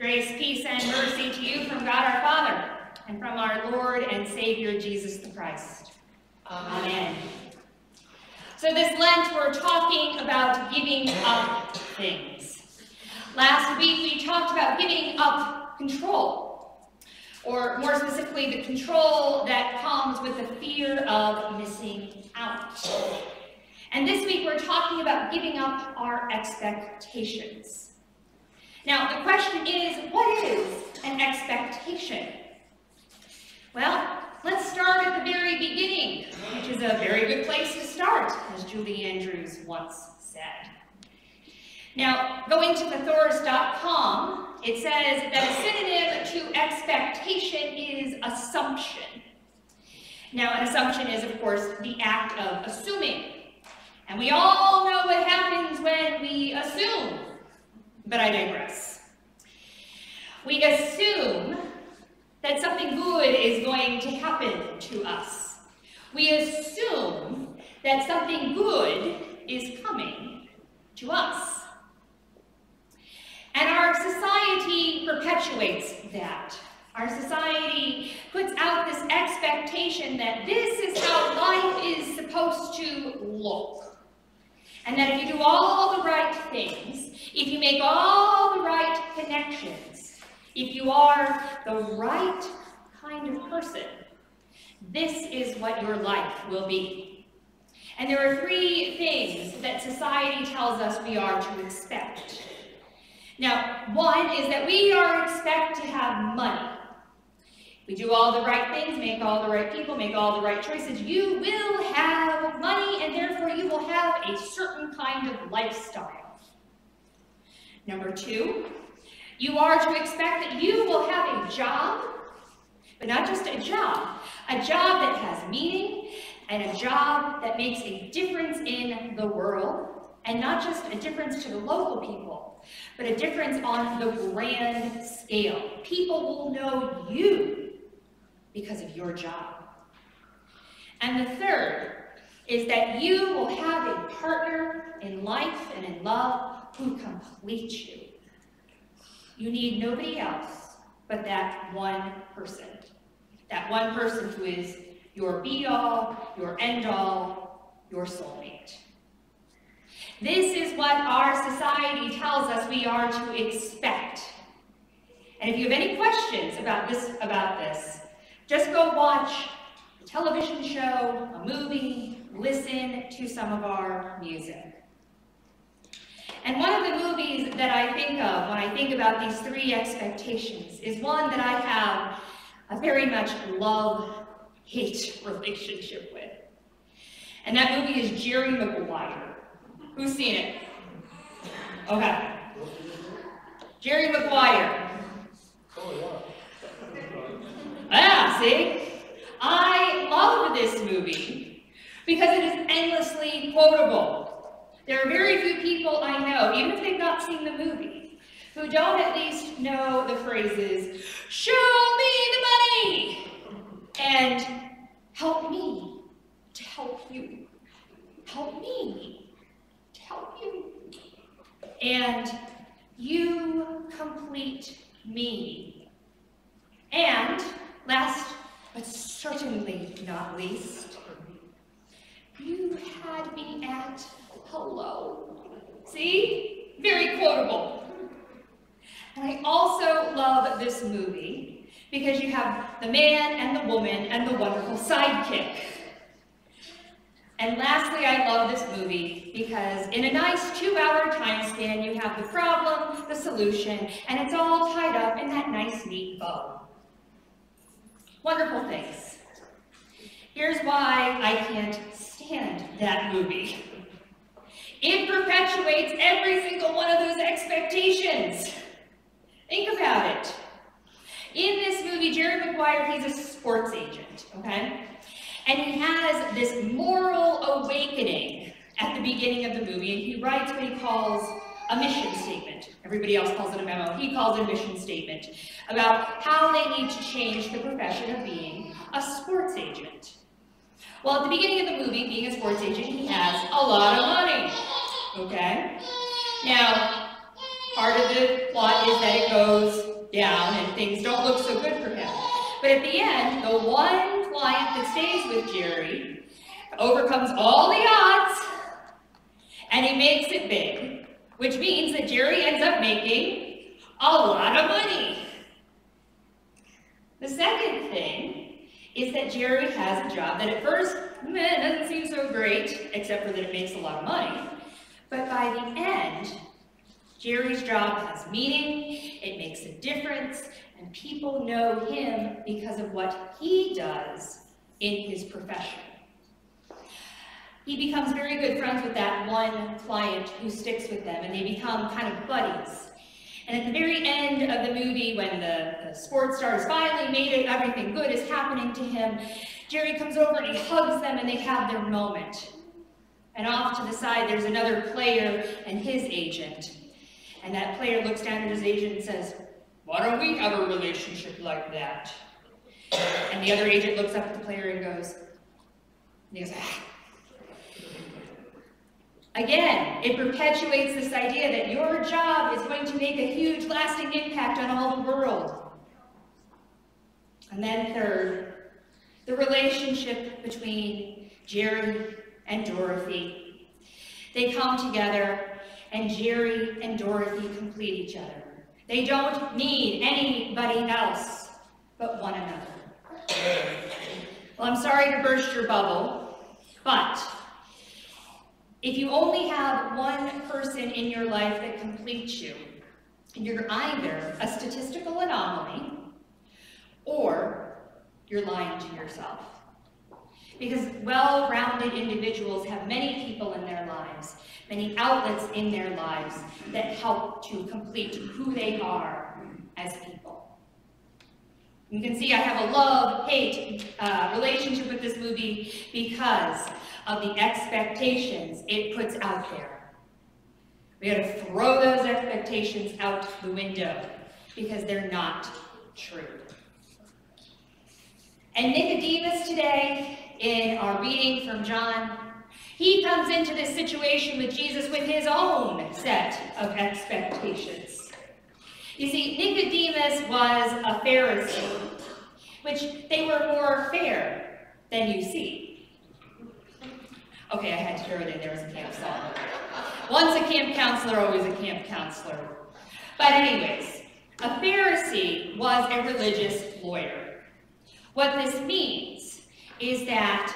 Grace, peace, and mercy to you from God our Father and from our Lord and Savior, Jesus the Christ. Amen. So this Lent, we're talking about giving up things. Last week, we talked about giving up control, or more specifically, the control that comes with the fear of missing out. And this week, we're talking about giving up our expectations. Now, the question is, what is an expectation? Well, let's start at the very beginning, which is a very good place to start, as Julie Andrews once said. Now, going to thesaurus.com, it says that a synonym to expectation is assumption. Now, an assumption is, of course, the act of assuming. And we all know what happens when we assume. But I digress. We assume that something good is going to happen to us. We assume that something good is coming to us. And our society perpetuates that. Our society puts out this expectation that this is how life is supposed to look. And that if you do all the right things, if you make all the right connections, if you are the right kind of person, this is what your life will be. And there are three things that society tells us we are to expect. Now, one is that we are expected to have money. If we do all the right things, make all the right people, make all the right choices, you will have money, and therefore you will have a certain kind of lifestyle. Number two, you are to expect that you will have a job, but not just a job that has meaning and a job that makes a difference in the world, and not just a difference to the local people, but a difference on the grand scale. People will know you because of your job. And the third is that you will have a partner in life and in love who completes you. You need nobody else but that one person. That one person who is your be-all, your end-all, your soulmate. This is what our society tells us we are to expect. And if you have any questions about this, just go watch a television show, a movie, listen to some of our music. And one of the movies that I think of when I think about these three expectations is one that I have a very much love-hate relationship with. And that movie is Jerry Maguire. Who's seen it? Okay. Jerry Maguire. Oh, yeah. Ah, see? I love this movie because it is endlessly quotable. There are very few people I know, even if they've not seen the movie, who don't at least know the phrases, "Show me the money," and "Help me to help you," "Help me to help you," and "You complete me," and last but certainly not least, "You had me at hello." See? Very quotable. And I also love this movie because you have the man and the woman and the wonderful sidekick. And lastly, I love this movie because in a nice 2-hour time span, you have the problem, the solution, and it's all tied up in that nice, neat bow. Wonderful things. Here's why I can't stand that movie. It perpetuates every single one of those expectations. Think about it. In this movie, Jerry Maguire, he's a sports agent, okay? And he has this moral awakening at the beginning of the movie, and he writes what he calls a mission statement. Everybody else calls it a memo. He calls it a mission statement about how they need to change the profession of being a sports agent. Well, at the beginning of the movie, being a sports agent, he has a lot of money, okay? Now, part of the plot is that it goes down and things don't look so good for him. But at the end, the one client that stays with Jerry overcomes all the odds and he makes it big, which means that Jerry ends up making a lot of money. The second thing is that Jerry has a job that at first doesn't seem so great, except for that it makes a lot of money. But by the end, Jerry's job has meaning, it makes a difference, and people know him because of what he does in his profession. He becomes very good friends with that one client who sticks with them, and they become kind of buddies. And at the very end of the movie, when the sports stars finally made it, everything good is happening to him, Jerry comes over and he hugs them and they have their moment. And off to the side, there's another player and his agent. And that player looks down at his agent and says, "Why don't we have a relationship like that?" And the other agent looks up at the player and goes, ah. Again, it perpetuates this idea that your job is going to make a huge lasting impact on all the world. And then third, the relationship between Jerry and Dorothy. They come together and Jerry and Dorothy complete each other. They don't need anybody else but one another. Well, I'm sorry to burst your bubble, but if you only have one person in your life that completes you, you're either a statistical anomaly or you're lying to yourself. Because well-rounded individuals have many people in their lives, many outlets in their lives that help to complete who they are as people. You can see I have a love-hate relationship with this movie because of the expectations it puts out there. We gotta throw those expectations out the window because they're not true. And Nicodemus today, in our reading from John, he comes into this situation with Jesus with his own set of expectations. You see, Nicodemus was a Pharisee, which they were more fair than you see. Okay, I had to throw it in there as a camp song. Once a camp counselor, always a camp counselor. But anyways, a Pharisee was a religious lawyer. What this means is that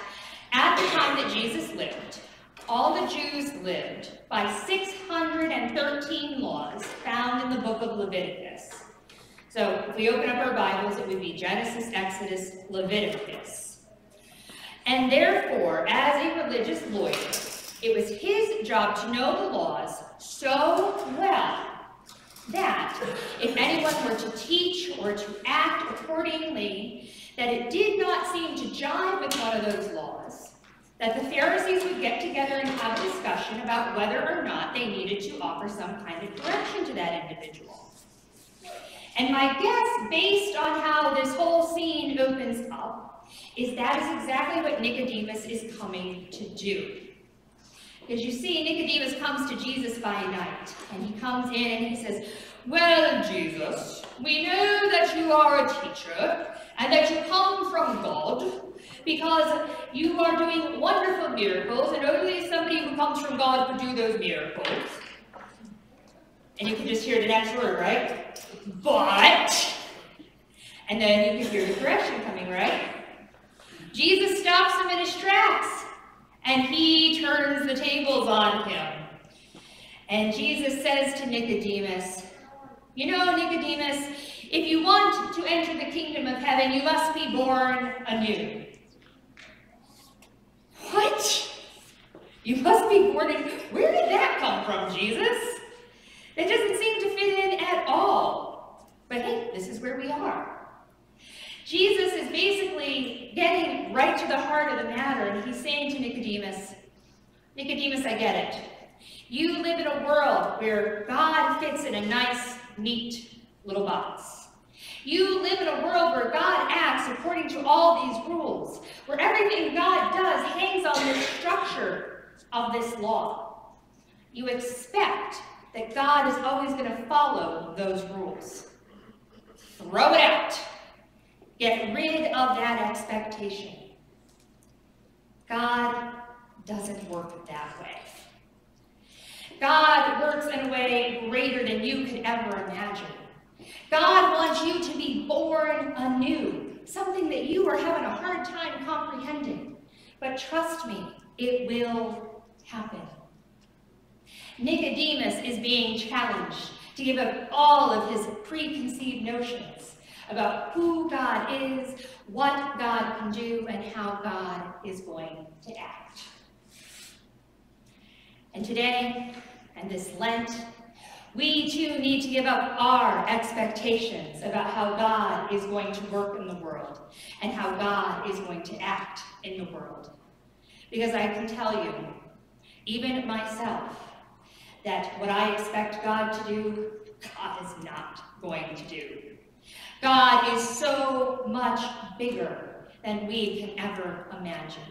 at the time that Jesus lived, all the Jews lived by 613 laws found in the book of Leviticus. So if we open up our Bibles, it would be Genesis, Exodus, Leviticus. And therefore, as a religious lawyer, it was his job to know the laws so well that if anyone were to teach or to act accordingly, that it did not seem to jive with one of those laws, that the Pharisees would get together and have a discussion about whether or not they needed to offer some kind of correction to that individual. And my guess, based on how this whole scene opens up, is that is exactly what Nicodemus is coming to do. Because you see, Nicodemus comes to Jesus by night, and he comes in and he says, "Well, Jesus, we know that you are a teacher, and that you come from God, because you are doing wonderful miracles, and only somebody who comes from God could do those miracles." And you can just hear the next word, right? "But," and then you can hear the correction coming, right? Jesus stops him in his tracks, and he turns the tables on him. And Jesus says to Nicodemus, "You know, Nicodemus, if you want to enter the kingdom of heaven, you must be born anew." What? You must be born anew? Where did that come from, Jesus? That doesn't seem to fit in at all. But hey, this is where we are. Jesus is basically getting right to the heart of the matter, and he's saying to Nicodemus, "Nicodemus, I get it. You live in a world where God fits in a nice, neat little box. You live in a world where God acts according to all these rules, where everything God does hangs on the structure of this law. You expect that God is always going to follow those rules. throw it out. Get rid of that expectation. God doesn't work that way. God works in a way greater than you could ever imagine. God wants you to be born anew, something that you are having a hard time comprehending. But trust me, it will happen. Nicodemus is being challenged to give up all of his preconceived notions about who God is, what God can do, and how God is going to act. And today, and this Lent, we too need to give up our expectations about how God is going to work in the world and how God is going to act in the world. Because I can tell you, even myself, that what I expect God to do, God is not going to do. God is so much bigger than we can ever imagine.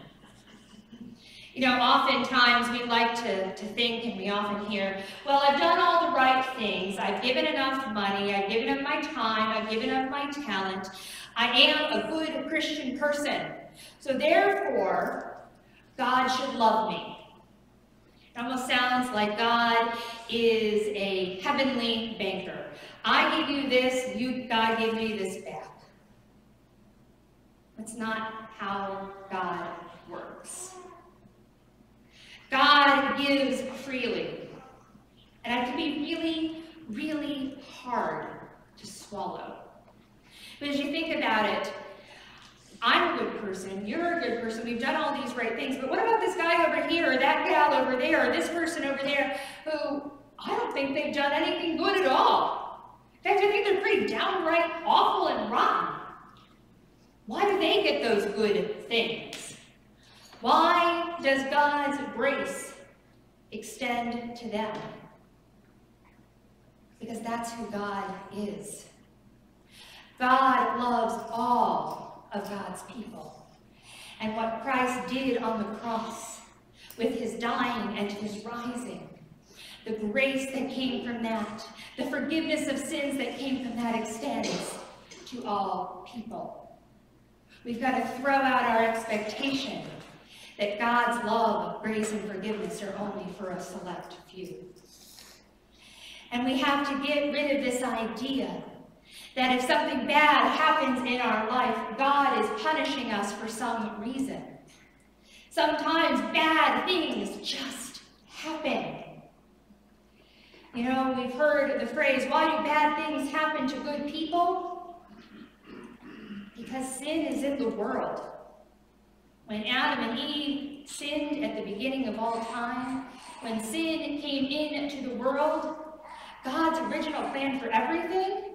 You know, oftentimes we like to think, and we often hear, well, I've done all the right things. I've given enough money. I've given up my time. I've given up my talent. I am a good Christian person. So therefore, God should love me. It almost sounds like God is a heavenly banker. I give you this, God give me this back. That's not how God works. God gives freely. And it can be really, really hard to swallow. But as you think about it, I'm a good person, you're a good person, we've done all these right things, but what about this guy over here, or that gal over there, or this person over there, who I don't think they've done anything good at all. In fact, I think they're pretty downright awful and rotten. Why do they get those good things? Why does God's grace extend to them? Because that's who God is. God loves all of God's people. And what Christ did on the cross with his dying and his rising, the grace that came from that, the forgiveness of sins that came from that extends to all people. We've got to throw out our expectation that God's love, grace, and forgiveness are only for a select few. And we have to get rid of this idea that if something bad happens in our life, God is punishing us for some reason. Sometimes bad things just happen. You know, we've heard the phrase, why do bad things happen to good people? Because sin is in the world. When Adam and Eve sinned at the beginning of all time, when sin came into the world, God's original plan for everything,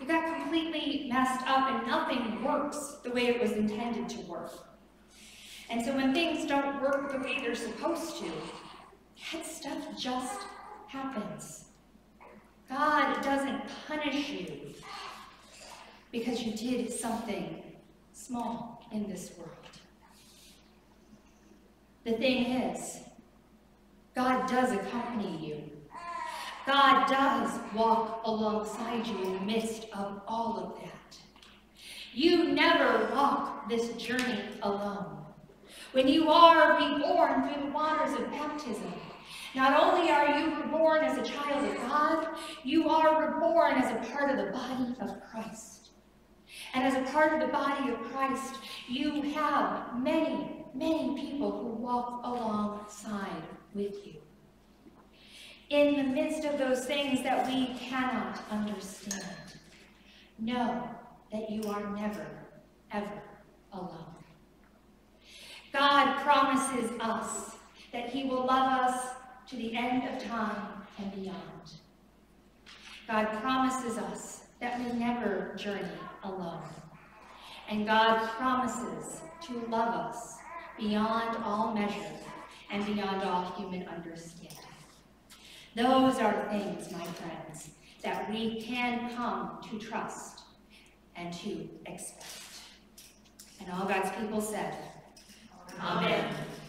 it got completely messed up and nothing works the way it was intended to work. And so when things don't work the way they're supposed to, that stuff just happens. God doesn't punish you because you did something small in this world. The thing is, God does accompany you. God does walk alongside you in the midst of all of that. You never walk this journey alone. When you are reborn through the waters of baptism, not only are you reborn as a child of God, you are reborn as a part of the body of Christ. And as a part of the body of Christ, you have many, many people who walk alongside with you. In the midst of those things that we cannot understand, know that you are never, ever alone. God promises us that he will love us to the end of time and beyond. God promises us that we never journey alone. And God promises to love us beyond all measure and beyond all human understanding. Those are things, my friends, that we can come to trust and to expect. And all God's people said, Amen.